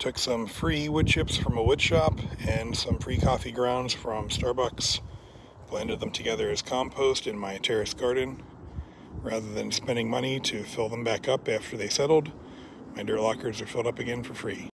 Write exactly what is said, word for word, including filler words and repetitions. Took some free wood chips from a wood shop and some free coffee grounds from Starbucks. Blended them together as compost in my terrace garden. Rather than spending money to fill them back up after they settled, my Dirt Lockers are filled up again for free.